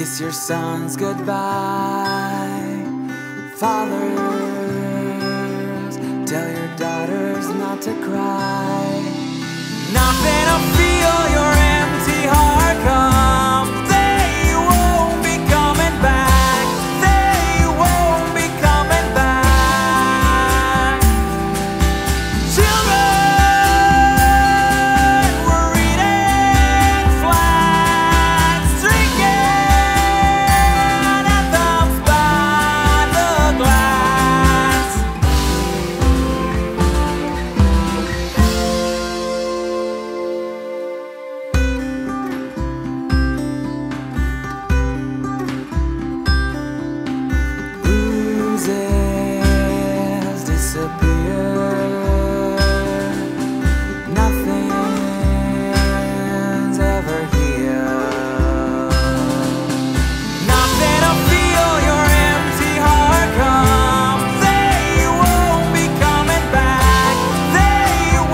kiss your sons goodbye. Fathers, tell your daughters not to cry. Nothing will feel your empty heart come. They won't be coming back. They won't be coming back. Children, we're eating flags, drinking at the by the glass. Bruises disappear. Nothing's ever here. Nothing will feel your empty heart come. They won't be coming back. They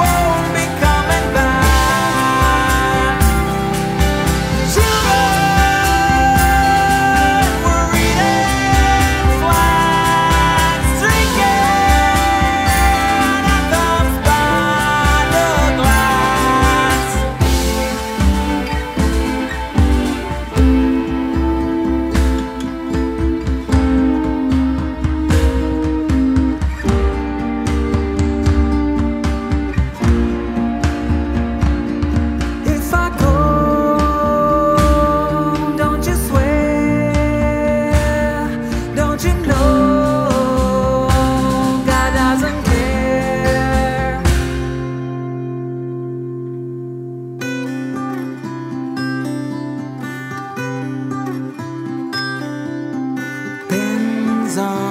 won't be coming back. Children, we're eating flags, drinking at the by the glass. If I go, don't you swear? Don't you know God doesn't care? Pins on